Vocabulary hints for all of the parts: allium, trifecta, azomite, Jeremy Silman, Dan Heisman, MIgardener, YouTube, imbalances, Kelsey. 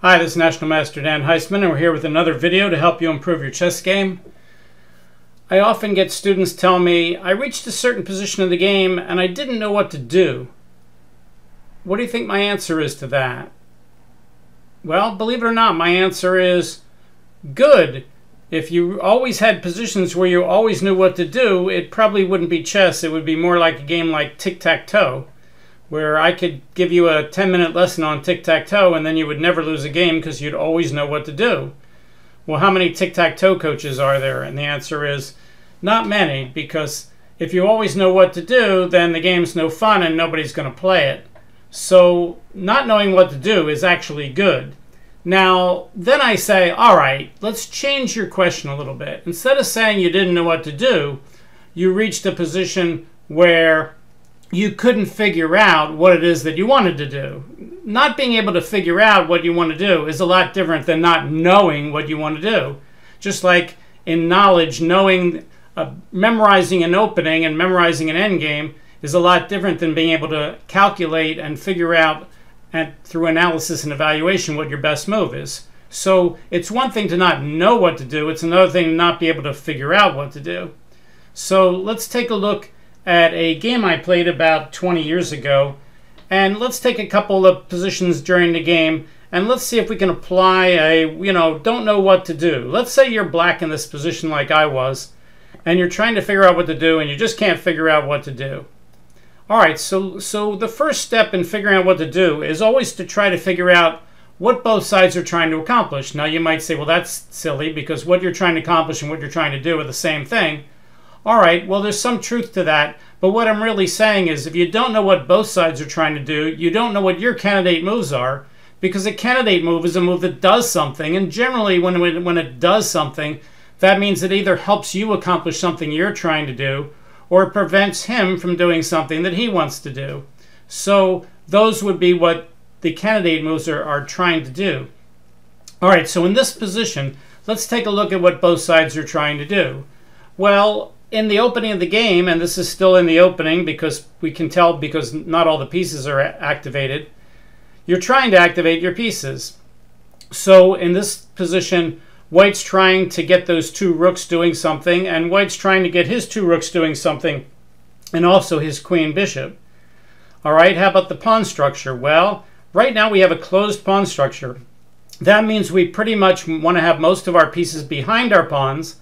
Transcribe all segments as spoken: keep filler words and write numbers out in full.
Hi, this is National Master Dan Heisman, and we're here with another video to help you improve your chess game. I often get students tell me, I reached a certain position in the game and I didn't know what to do. What do you think my answer is to that? Well, believe it or not, my answer is good. If you always had positions where you always knew what to do, it probably wouldn't be chess. It would be more like a game like tic-tac-toe, where I could give you a ten minute lesson on tic-tac-toe and then you would never lose a game because you'd always know what to do. Well, how many tic-tac-toe coaches are there? And the answer is not many, because if you always know what to do, then the game's no fun and nobody's going to play it. So not knowing what to do is actually good. Now, then I say, all right, let's change your question a little bit. Instead of saying you didn't know what to do, you reached a position where you couldn't figure out what it is that you wanted to do. Not being able to figure out what you want to do is a lot different than not knowing what you want to do. Just like in knowledge, knowing, uh, memorizing an opening and memorizing an endgame is a lot different than being able to calculate and figure out and through analysis and evaluation what your best move is. So it's one thing to not know what to do, it's another thing to not be able to figure out what to do. So let's take a look at a game I played about twenty years ago, and let's take a couple of positions during the game and let's see if we can apply a, you know, don't know what to do. Let's say you're black in this position like I was, and you're trying to figure out what to do and you just can't figure out what to do. All right, so so the first step in figuring out what to do is always to try to figure out what both sides are trying to accomplish. Now you might say, well, that's silly because what you're trying to accomplish and what you're trying to do are the same thing. All right, well, there's some truth to that, but what I'm really saying is if you don't know what both sides are trying to do, you don't know what your candidate moves are, because a candidate move is a move that does something, and generally when, when it does something, that means it either helps you accomplish something you're trying to do, or it prevents him from doing something that he wants to do. So those would be what the candidate moves are, are trying to do. All right, so in this position, let's take a look at what both sides are trying to do. Well, in the opening of the game, and this is still in the opening because we can tell because not all the pieces are activated, you're trying to activate your pieces. So in this position, white's trying to get those two rooks doing something, and white's trying to get his two rooks doing something, and also his queen bishop. All right, how about the pawn structure? Well, right now we have a closed pawn structure. That means we pretty much want to have most of our pieces behind our pawns,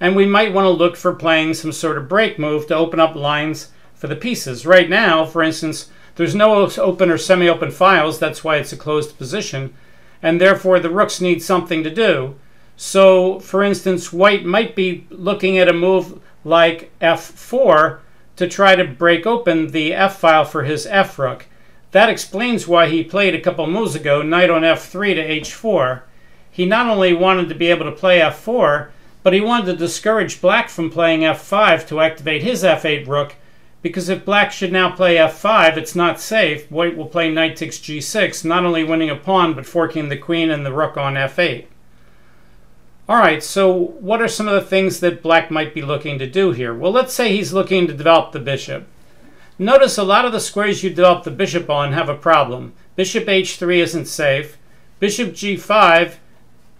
and we might want to look for playing some sort of break move to open up lines for the pieces. Right now, for instance, there's no open or semi-open files. That's why it's a closed position. And therefore, the rooks need something to do. So, for instance, white might be looking at a move like f four to try to break open the f file for his f rook. That explains why he played a couple moves ago, knight on f three to h four. He not only wanted to be able to play f four, but he wanted to discourage black from playing f five to activate his f eight rook, because if black should now play f five, it's not safe. White will play knight takes g six, not only winning a pawn, but forking the queen and the rook on f eight. All right, so what are some of the things that black might be looking to do here? Well, let's say he's looking to develop the bishop. Notice a lot of the squares you develop the bishop on have a problem. Bishop h three isn't safe. Bishop g five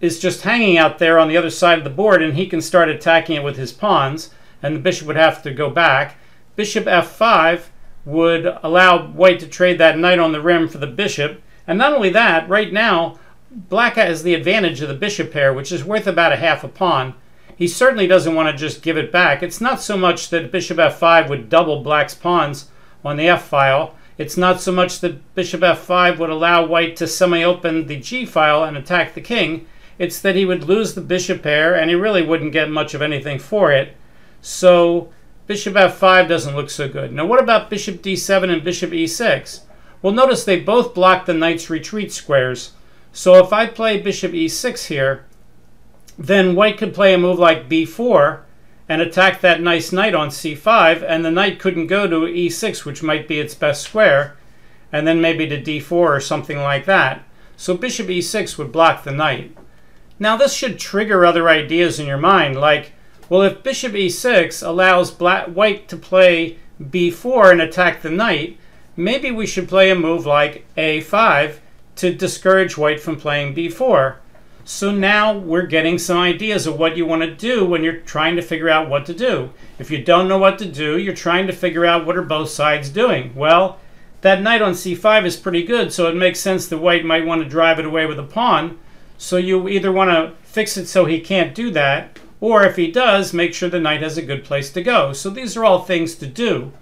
is just hanging out there on the other side of the board, and he can start attacking it with his pawns, and the bishop would have to go back. Bishop f five would allow white to trade that knight on the rim for the bishop, and not only that, right now black has the advantage of the bishop pair, which is worth about a half a pawn. He certainly doesn't want to just give it back. It's not so much that bishop f five would double black's pawns on the f file. It's not so much that bishop f five would allow white to semi-open the g file and attack the king. It's that he would lose the bishop pair, and he really wouldn't get much of anything for it. So bishop f five doesn't look so good. Now what about bishop d seven and bishop e six? Well, notice they both block the knight's retreat squares. So if I play bishop e six here, then white could play a move like b four and attack that nice knight on c five, and the knight couldn't go to e six, which might be its best square, and then maybe to d four or something like that. So bishop e six would block the knight. Now this should trigger other ideas in your mind, like, well, if bishop e six allows black, white to play b four and attack the knight, maybe we should play a move like a five to discourage white from playing b four. So now we're getting some ideas of what you want to do when you're trying to figure out what to do. If you don't know what to do, you're trying to figure out what are both sides doing. Well, that knight on c five is pretty good, so it makes sense that white might want to drive it away with a pawn. So you either want to fix it so he can't do that, or if he does, make sure the knight has a good place to go. So these are all things to do.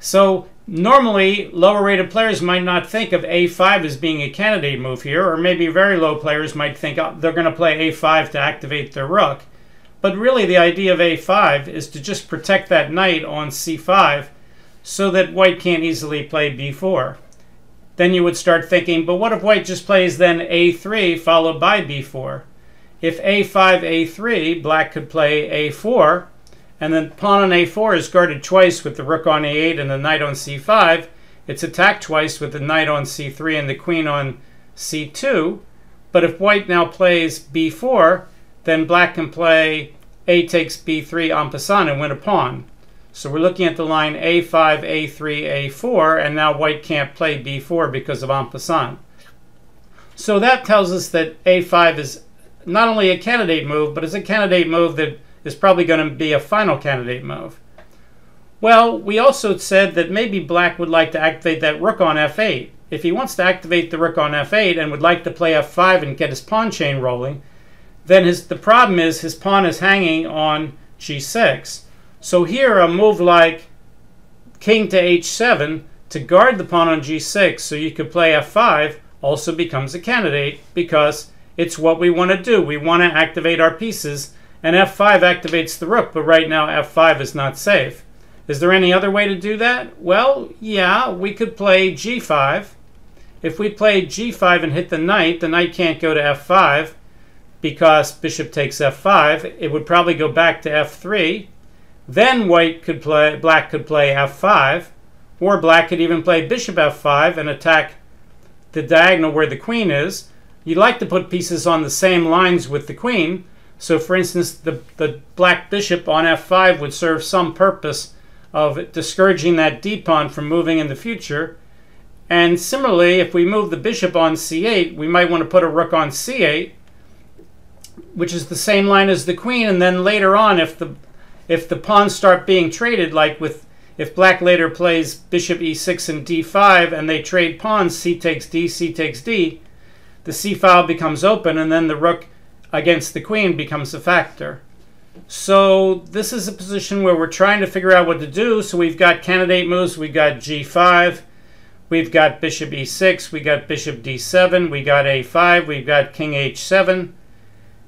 So normally, lower-rated players might not think of a five as being a candidate move here, or maybe very low players might think they're going to play a five to activate their rook. But really, the idea of a five is to just protect that knight on c five so that white can't easily play b four. Then you would start thinking, but what if white just plays then a three followed by b four? If a five, a three, black could play a four, and then pawn on a four is guarded twice with the rook on a eight and the knight on c five. It's attacked twice with the knight on c three and the queen on c two. But if white now plays b four, then black can play a takes b three en passant and win a pawn. So we're looking at the line a five, a three, a four, and now white can't play b four because of en passant. So that tells us that a five is not only a candidate move, but it's a candidate move that is probably going to be a final candidate move. Well, we also said that maybe black would like to activate that rook on f eight. If he wants to activate the rook on f eight and would like to play f five and get his pawn chain rolling, then his, the problem is his pawn is hanging on g six. So here a move like king to h seven to guard the pawn on g six so you could play f five also becomes a candidate because it's what we want to do. We want to activate our pieces, and f five activates the rook, but right now f five is not safe. Is there any other way to do that? Well, yeah, we could play g five. If we play g five and hit the knight, the knight can't go to f five because bishop takes f five. It would probably go back to f three. Then white could play, black could play f five, or black could even play bishop f five and attack the diagonal where the queen is. You'd like to put pieces on the same lines with the queen. So for instance, the, the black bishop on f five would serve some purpose of discouraging that d-pawn from moving in the future. And similarly, if we move the bishop on c eight, we might want to put a rook on c eight, which is the same line as the queen. And then later on, if the if the pawns start being traded, like with if black later plays bishop e six and d five and they trade pawns, c takes d, c takes d, the c file becomes open, and then the rook against the queen becomes a factor. So this is a position where we're trying to figure out what to do. So we've got candidate moves, we've got g five, we've got bishop e six, we got bishop d seven, we got a five, we've got king h seven.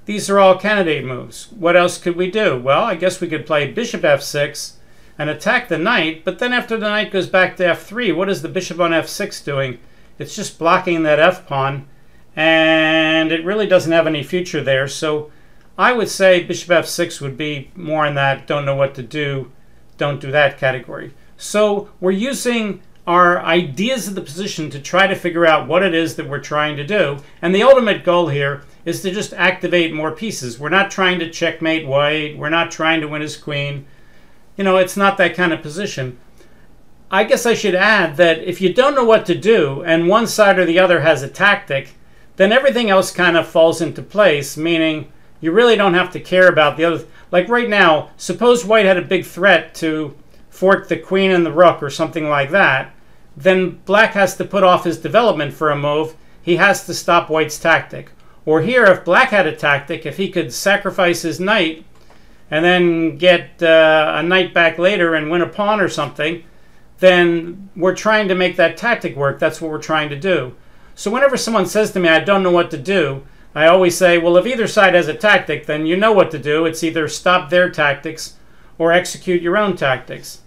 These are all candidate moves. What else could we do? Well, I guess we could play bishop f six and attack the knight, but then after the knight goes back to f three, what is the bishop on f six doing? It's just blocking that f-pawn, and it really doesn't have any future there. So I would say bishop f six would be more in that don't know what to do, don't do that category. So we're using our ideas of the position to try to figure out what it is that we're trying to do. And the ultimate goal here is to just activate more pieces. We're not trying to checkmate white. We're not trying to win his queen. You know, it's not that kind of position. I guess I should add that if you don't know what to do and one side or the other has a tactic, then everything else kind of falls into place, meaning you really don't have to care about the other. Like right now, suppose white had a big threat to fork the queen and the rook or something like that, then black has to put off his development for a move. He has to stop white's tactic. Or here, if black had a tactic, if he could sacrifice his knight and then get uh, a knight back later and win a pawn or something, then we're trying to make that tactic work. That's what we're trying to do. So whenever someone says to me, I don't know what to do, I always say, well, if either side has a tactic, then you know what to do. It's either stop their tactics or execute your own tactics.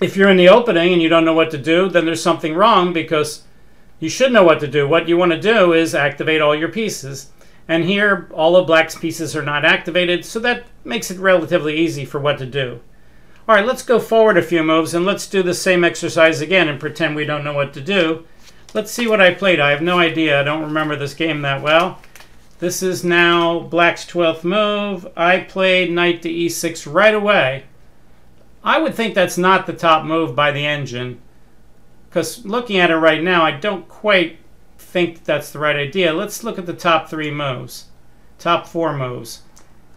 If you're in the opening and you don't know what to do, then there's something wrong because you should know what to do. What you want to do is activate all your pieces. And here, all of black's pieces are not activated, so that makes it relatively easy for what to do. All right, let's go forward a few moves, and let's do the same exercise again and pretend we don't know what to do. Let's see what I played. I have no idea. I don't remember this game that well. This is now black's twelfth move. I played knight to e six right away. I would think that's not the top move by the engine, because looking at it right now, I don't quite think that's the right idea, let's look at the top three moves, top four moves.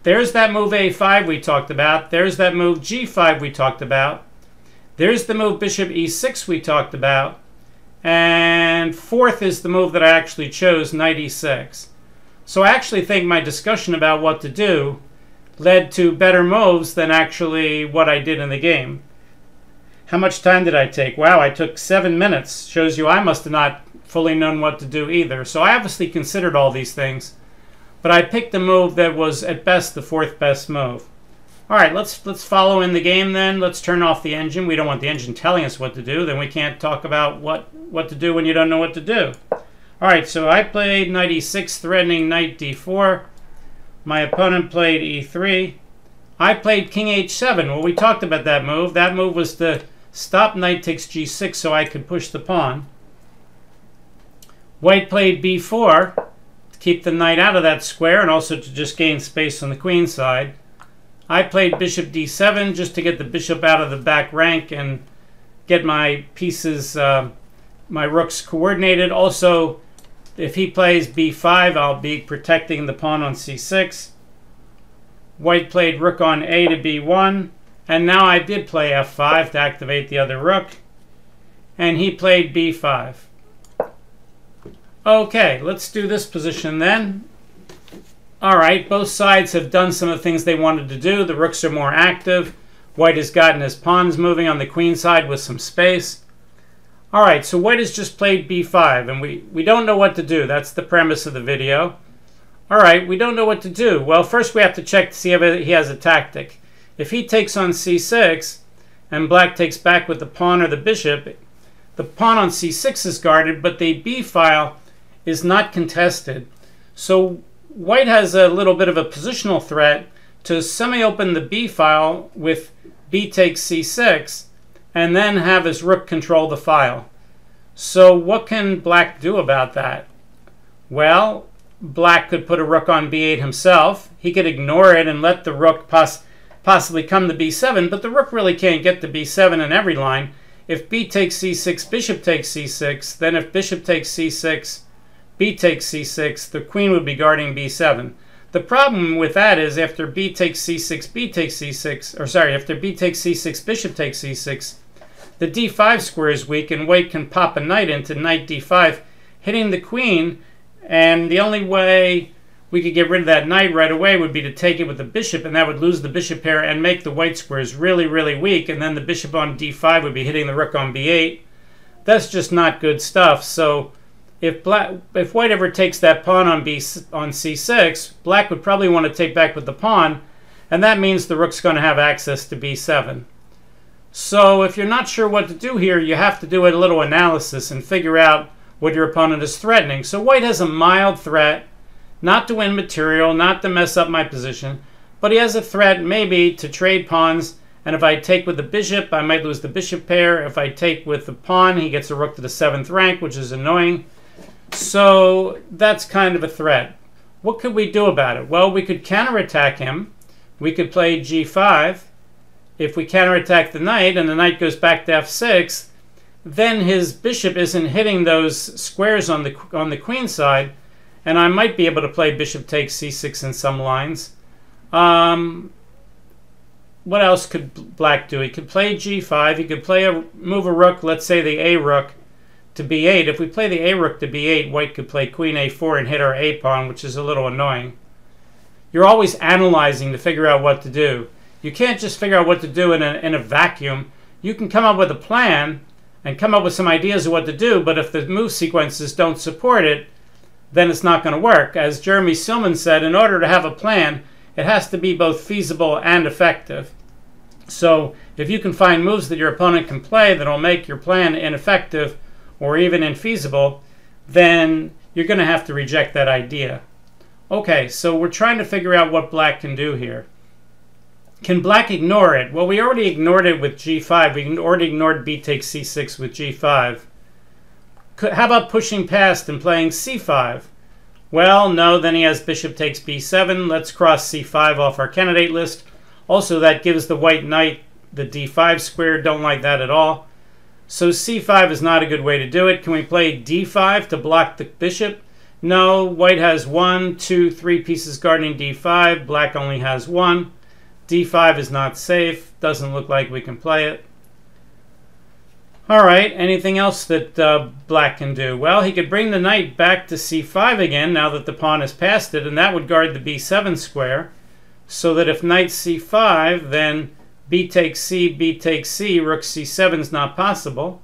There's that move a five we talked about. There's that move g five we talked about. There's the move bishop e six we talked about. And fourth is the move that I actually chose, knight e six. So I actually think my discussion about what to do led to better moves than actually what I did in the game. How much time did I take? Wow, I took seven minutes. Shows you I must have not fully known what to do either. So I obviously considered all these things, but I picked the move that was at best the fourth best move. All right, let's, let's follow in the game then. Let's turn off the engine. We don't want the engine telling us what to do. Then we can't talk about what, what to do when you don't know what to do. All right, so I played knight e six, threatening knight d four. My opponent played e three. I played king h seven. Well, we talked about that move. That move was to stop knight takes g six so I could push the pawn. White played b four to keep the knight out of that square and also to just gain space on the queen side. I played bishop d seven just to get the bishop out of the back rank and get my pieces, uh, my rooks coordinated. Also, if he plays b five, I'll be protecting the pawn on c six. White played rook on a to b one, and now I did play f five to activate the other rook, and he played b five. Okay, let's do this position then. All right, both sides have done some of the things they wanted to do. The rooks are more active. White has gotten his pawns moving on the queen side with some space. All right, so white has just played b five, and we, we don't know what to do. That's the premise of the video. All right, we don't know what to do. Well, first we have to check to see if he has a tactic. If he takes on c six and black takes back with the pawn or the bishop, the pawn on c six is guarded, but the b-file is not contested. So white has a little bit of a positional threat to semi-open the b-file with b takes c six, and then have his rook control the file. So what can black do about that? Well, black could put a rook on b eight himself. He could ignore it and let the rook poss possibly come to b seven, but the rook really can't get to b seven in every line. If b takes c six, bishop takes c six, then if bishop takes c six, b takes c six, the queen would be guarding b seven. The problem with that is after b takes c six, b takes c six, or sorry, after b takes c six, bishop takes c six, the d five square is weak, and white can pop a knight into knight d five, hitting the queen, and the only way we could get rid of that knight right away would be to take it with the bishop, and that would lose the bishop pair and make the white squares really, really weak, and then the bishop on d five would be hitting the rook on b eight. That's just not good stuff. So if black, if white ever takes that pawn on b on c six, black would probably want to take back with the pawn, and that means the rook's going to have access to b seven. So if you're not sure what to do here, you have to do a little analysis and figure out what your opponent is threatening. So white has a mild threat, not to win material, not to mess up my position, but he has a threat maybe to trade pawns, and if I take with the bishop, I might lose the bishop pair. If I take with the pawn, he gets a rook to the seventh rank, which is annoying. So that's kind of a threat. What could we do about it? Well, we could counterattack him. We could play g five. If we counterattack the knight and the knight goes back to f six, then his bishop isn't hitting those squares on the on the queen side, and I might be able to play bishop takes c six in some lines. Um, what else could black do? He could play g five. He could play a move a rook, let's say the a rook to b eight. If we play the a rook to b eight, white could play queen a four and hit our a pawn, which is a little annoying. You're always analyzing to figure out what to do. You can't just figure out what to do in a, in a vacuum. You can come up with a plan and come up with some ideas of what to do, but if the move sequences don't support it, then it's not going to work. As Jeremy Silman said, in order to have a plan, it has to be both feasible and effective. So if you can find moves that your opponent can play that will make your plan ineffective or even infeasible, then you're going to have to reject that idea. Okay, so we're trying to figure out what black can do here. Can black ignore it? Well, we already ignored it with g five. We already ignored b takes c six with g five. Could, how about pushing past and playing c five? Well, no, then he has bishop takes b seven. Let's cross c five off our candidate list. Also, that gives the white knight the d five square. Don't like that at all. So c five is not a good way to do it. Can we play d five to block the bishop? No. White has one, two, three pieces guarding d five. Black only has one. d five is not safe. Doesn't look like we can play it. All right, anything else that uh, black can do? Well, he could bring the knight back to c five again now that the pawn has passed it, and that would guard the b seven square, so that if knight c five, then b takes c, b takes c, rook c seven is not possible.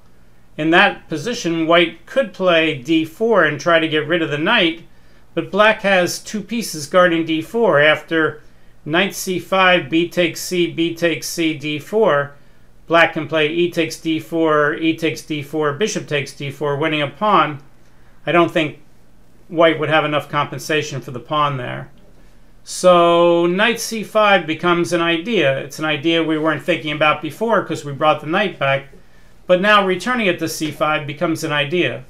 In that position, white could play d four and try to get rid of the knight, but black has two pieces guarding d four after knight c five, b takes c, b takes c, d four. Black can play e takes d four, e takes d four, bishop takes d four, winning a pawn. I don't think white would have enough compensation for the pawn there. So knight c five becomes an idea. It's an idea we weren't thinking about before because we brought the knight back. But now returning it to c five becomes an idea.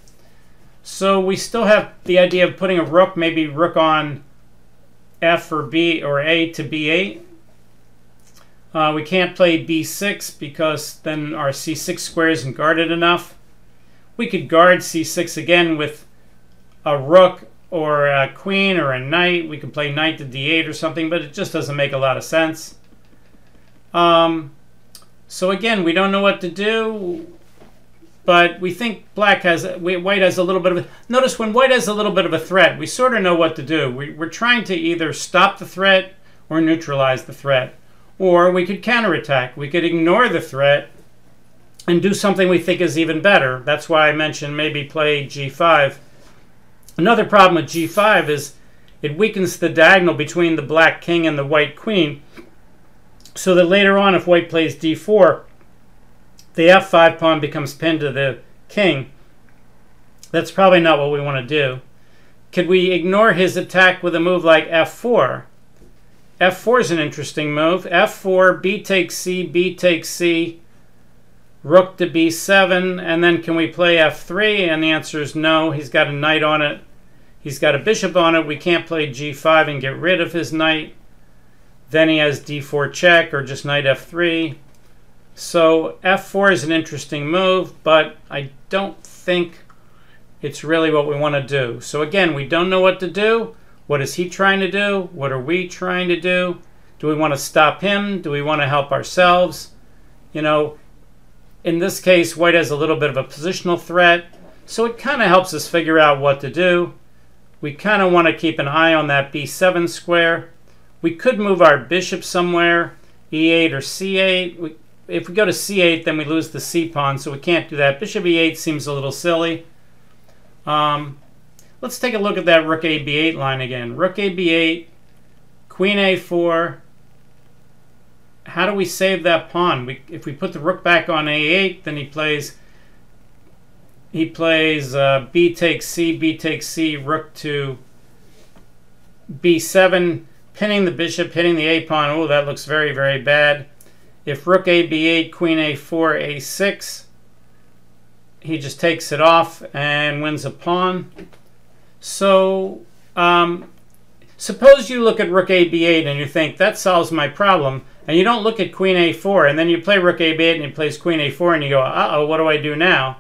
So we still have the idea of putting a rook, maybe rook on f or b or a to b eight. Uh, we can't play b six because then our c six square isn't guarded enough. We could guard c six again with a rook or a queen or a knight. We could play knight to d eight or something, but it just doesn't make a lot of sense. Um, so again, we don't know what to do, but we think black has, white has a little bit of a, notice when white has a little bit of a threat, we sort of know what to do. We, we're trying to either stop the threat or neutralize the threat. Or we could counterattack. We could ignore the threat and do something we think is even better. That's why I mentioned maybe play g five. Another problem with g five is it weakens the diagonal between the black king and the white queen, so that later on if white plays d four, the f five pawn becomes pinned to the king. That's probably not what we want to do. Could we ignore his attack with a move like f four? f four is an interesting move. f four, b takes c, b takes c, rook to b seven, and then can we play f three? And the answer is no. He's got a knight on it. He's got a bishop on it. We can't play g five and get rid of his knight. Then he has d four check or just knight f three. So f four is an interesting move, but I don't think it's really what we want to do. So again, we don't know what to do. What is he trying to do? What are we trying to do? Do we want to stop him? Do we want to help ourselves? You know, in this case, white has a little bit of a positional threat, so it kind of helps us figure out what to do. We kind of want to keep an eye on that b seven square. We could move our bishop somewhere, e eight or c eight. We, if we go to c eight, then we lose the c pawn, so we can't do that. Bishop e eight seems a little silly. Um, Let's take a look at that rook a b eight line again. Rook a b eight, queen a four. How do we save that pawn? We, if we put the rook back on a eight, then he plays. He plays uh, b takes c, b takes c, rook to b seven, pinning the bishop, hitting the a pawn. Oh, that looks very very bad. If rook a b eight, queen a four, a six, he just takes it off and wins a pawn. So um, suppose you look at rook a b eight and you think that solves my problem, and you don't look at queen a four, and then you play rook a b eight and he plays queen a four and you go, uh-oh, what do I do now?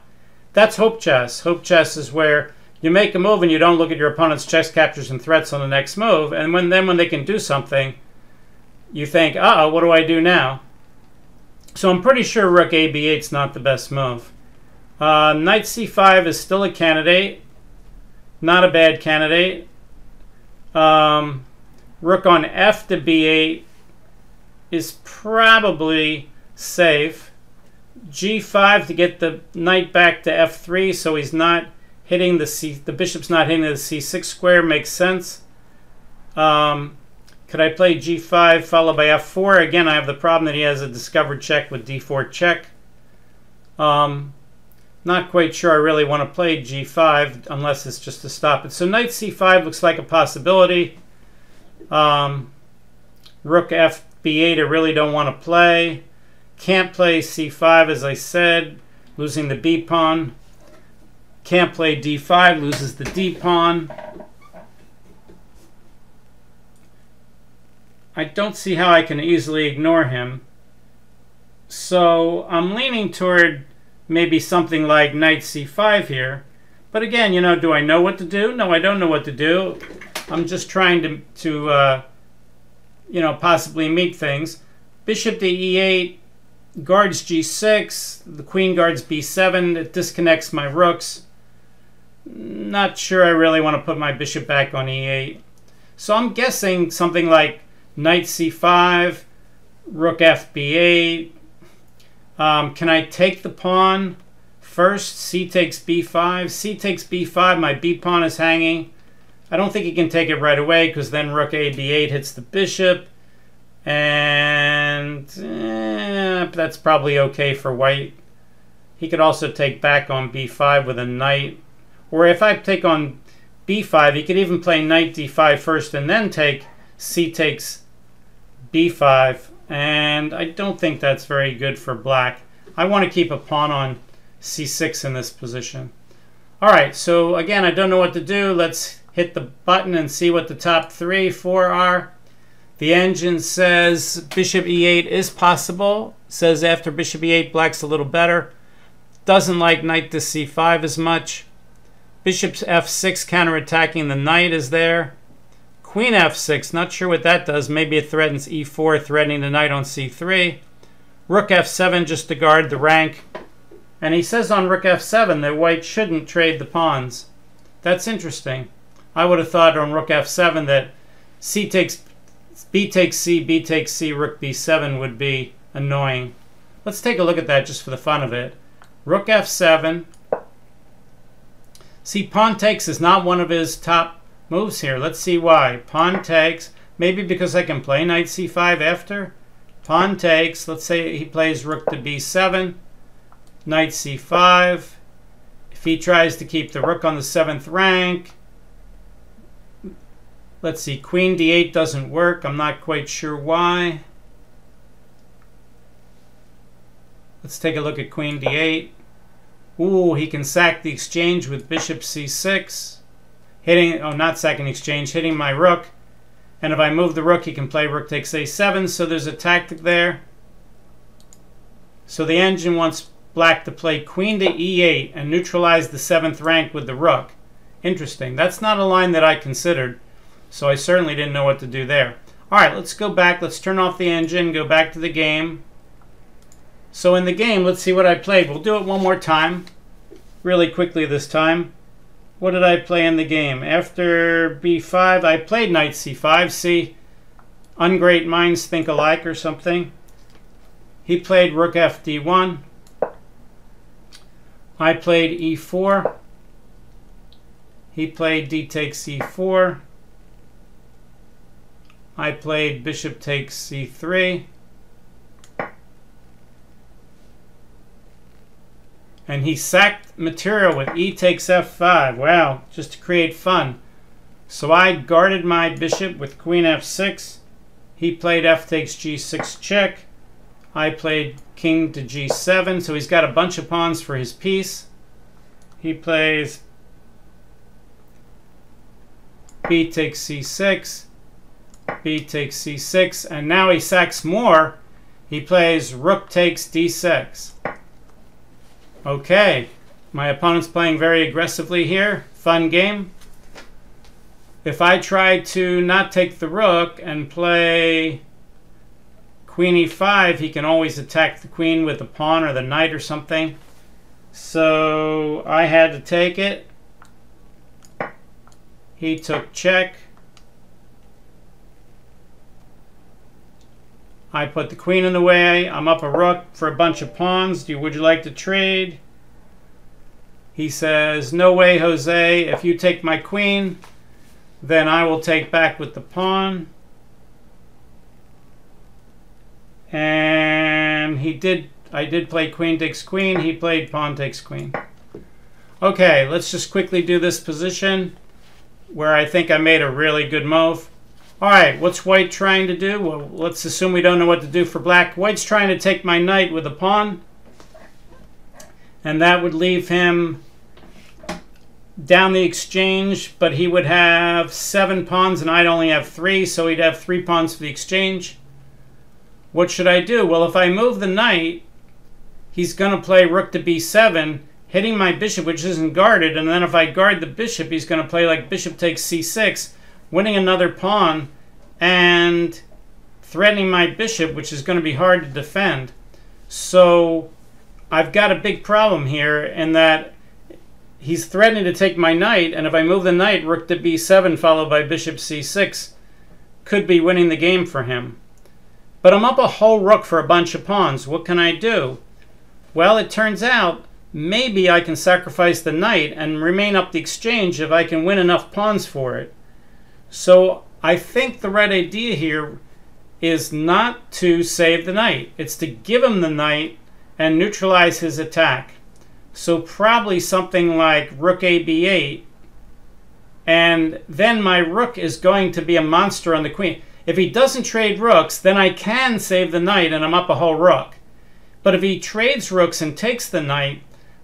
That's hope chess. Hope chess is where you make a move and you don't look at your opponent's chess captures and threats on the next move, and when then when they can do something, you think, uh-oh, what do I do now? So I'm pretty sure rook a b eight's not the best move. Uh, knight c five is still a candidate. Not a bad candidate. Um, rook on f to b eight is probably safe. g five to get the knight back to f three, so he's not hitting the c. The bishop's not hitting the c six square makes sense. Um, could I play g five followed by f four? Again, I have the problem that he has a discovered check with d four check. Um, Not quite sure I really want to play g five unless it's just to stop it. So knight c five looks like a possibility. Um, rook f b eight I really don't want to play. Can't play c five as I said, losing the b pawn. Can't play d five, loses the d pawn. I don't see how I can easily ignore him. So I'm leaning toward maybe something like knight c five here. But again, you know, do I know what to do? No, I don't know what to do. I'm just trying to, to uh, you know, possibly meet things. Bishop to e eight, guards g six, the queen guards b seven. It disconnects my rooks. Not sure I really want to put my bishop back on e eight. So I'm guessing something like knight c five, rook f b eight. Um, can I take the pawn first? C takes b five. C takes b five. My b pawn is hanging. I don't think he can take it right away because then rook a b eight hits the bishop. And eh, that's probably okay for white. He could also take back on b five with a knight. Or if I take on b five, he could even play knight d five first and then take c takes b five. And I don't think that's very good for black. I want to keep a pawn on c six in this position. All right, so again, I don't know what to do. Let's hit the button and see what the top three, four are. The engine says bishop e eight is possible. Says after bishop e eight, black's a little better. Doesn't like knight to c five as much. Bishop f six counterattacking the knight is there. Queen f six, not sure what that does. Maybe it threatens e four, threatening the knight on c three. Rook f seven just to guard the rank. And he says on rook f seven that white shouldn't trade the pawns. That's interesting. I would have thought on rook f seven that c takes b takes c, b takes c, rook b seven would be annoying. Let's take a look at that just for the fun of it. Rook f seven. See, pawn takes is not one of his top moves here. Let's see why. Pawn takes. Maybe because I can play knight c five after. Pawn takes. Let's say he plays rook to b seven. Knight c five. If he tries to keep the rook on the seventh rank. Let's see. Queen d eight doesn't work. I'm not quite sure why. Let's take a look at queen d eight. Ooh, he can sack the exchange with bishop c six. Hitting, oh, not sacking exchange, hitting my rook. And if I move the rook, he can play rook takes a seven, so there's a tactic there. So the engine wants black to play queen to e eight and neutralize the seventh rank with the rook. Interesting. That's not a line that I considered, so I certainly didn't know what to do there. All right, let's go back. Let's turn off the engine, go back to the game. So in the game, let's see what I played. We'll do it one more time, really quickly this time. What did I play in the game? After b five, I played knight c five. See, ungreat minds think alike or something. He played rook f d one. I played e four. He played d takes e four. I played bishop takes c three. And he sacked material with e takes f five. Wow, just to create fun. So I guarded my bishop with queen f six. He played f takes g six check. I played king to g seven. So he's got a bunch of pawns for his piece. He plays b takes c six, b takes c six. And now he sacks more. He plays rook takes d six. Okay, my opponent's playing very aggressively here. Fun game. If I try to not take the rook and play queen e five, he can always attack the queen with the pawn or the knight or something. So I had to take it. He took check. I put the queen in the way. I'm up a rook for a bunch of pawns. Do you, would you like to trade? He says, no way, Jose. If you take my queen, then I will take back with the pawn. And he did. I did play queen takes queen. He played pawn takes queen. Okay, let's just quickly do this position where I think I made a really good move. All right, what's white trying to do? Well, let's assume we don't know what to do for black. White's trying to take my knight with a pawn, and that would leave him down the exchange, but he would have seven pawns, and I'd only have three, so he'd have three pawns for the exchange. What should I do? Well, if I move the knight, he's going to play rook to b seven, hitting my bishop, which isn't guarded. And then if I guard the bishop, he's going to play like bishop takes c six, winning another pawn and threatening my bishop, which is going to be hard to defend. So I've got a big problem here in that he's threatening to take my knight, and if I move the knight, rook to b seven followed by bishop c six could be winning the game for him. But I'm up a whole rook for a bunch of pawns. What can I do? Well, it turns out maybe I can sacrifice the knight and remain up the exchange if I can win enough pawns for it. So I think the right idea here is not to save the knight. It's to give him the knight and neutralize his attack. So probably something like rook a b eight, and then my rook is going to be a monster on the queen. If he doesn't trade rooks, then I can save the knight and I'm up a whole rook. But if he trades rooks and takes the knight,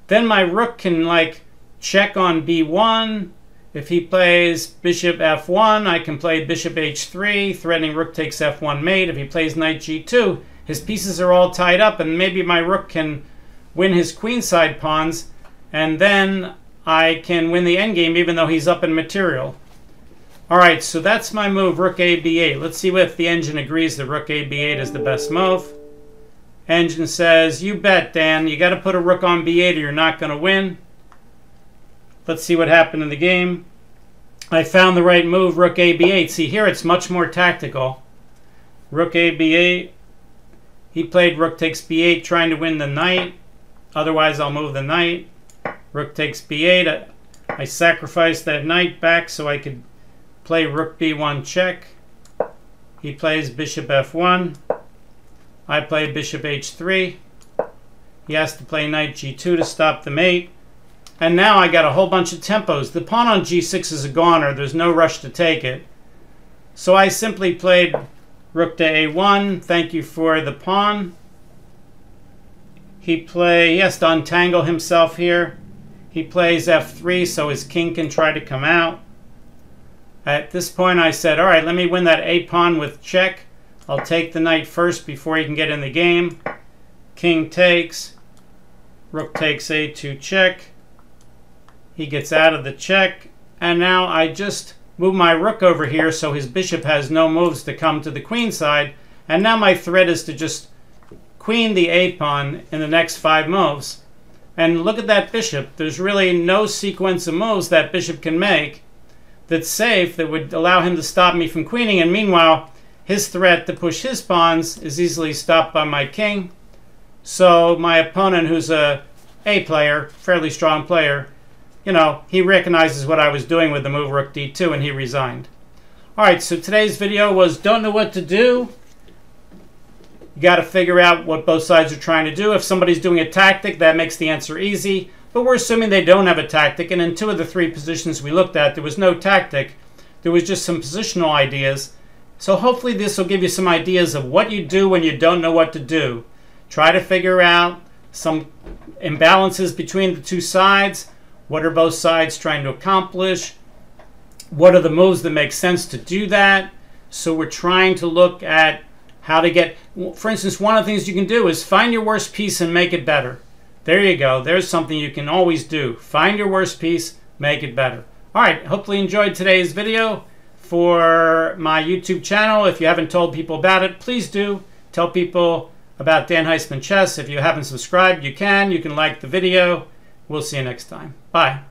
then my rook can like check on b one. If he plays bishop f one, I can play bishop h three, threatening rook takes f one mate. If he plays knight g two, his pieces are all tied up, and maybe my rook can win his queenside pawns, and then I can win the endgame even though he's up in material. All right, so that's my move, rook a b eight. Let's see if the engine agrees that rook a b eight is the best move. Engine says, you bet, Dan. You got to put a rook on b eight or you're not going to win. Let's see what happened in the game. I found the right move, rook a b eight. See, here it's much more tactical. Rook a b eight. He played rook takes b eight, trying to win the knight. Otherwise, I'll move the knight. Rook takes b eight. I, I sacrificed that knight back so I could play rook b one check. He plays bishop f one. I play bishop h three. He has to play knight g two to stop the mate. And now I got a whole bunch of tempos. The pawn on g six is a goner. There's no rush to take it. So I simply played rook to a one. Thank you for the pawn. He play, he has to untangle himself here. He plays f three so his king can try to come out. At this point I said, all right, let me win that a pawn with check. I'll take the knight first before he can get in the game. King takes. Rook takes a two check. He gets out of the check, and now I just move my rook over here so his bishop has no moves to come to the queen side, and now my threat is to just queen the a pawn in the next five moves. And look at that bishop. There's really no sequence of moves that bishop can make that's safe that would allow him to stop me from queening, and meanwhile his threat to push his pawns is easily stopped by my king. So my opponent, who's a a player, fairly strong player, you know, he recognizes what I was doing with the move rook d two, and he resigned. All right, so today's video was don't know what to do. You got to figure out what both sides are trying to do. If somebody's doing a tactic, that makes the answer easy. But we're assuming they don't have a tactic, and in two of the three positions we looked at, there was no tactic. There was just some positional ideas. So hopefully this will give you some ideas of what you do when you don't know what to do. Try to figure out some imbalances between the two sides. What are both sides trying to accomplish? What are the moves that make sense to do that? So we're trying to look at how to get, for instance, one of the things you can do is find your worst piece and make it better. There you go. There's something you can always do. Find your worst piece, make it better. All right, hopefully you enjoyed today's video for my YouTube channel. If you haven't told people about it, please do. Tell people about Dan Heisman Chess. If you haven't subscribed, you can. You can like the video. We'll see you next time. Bye.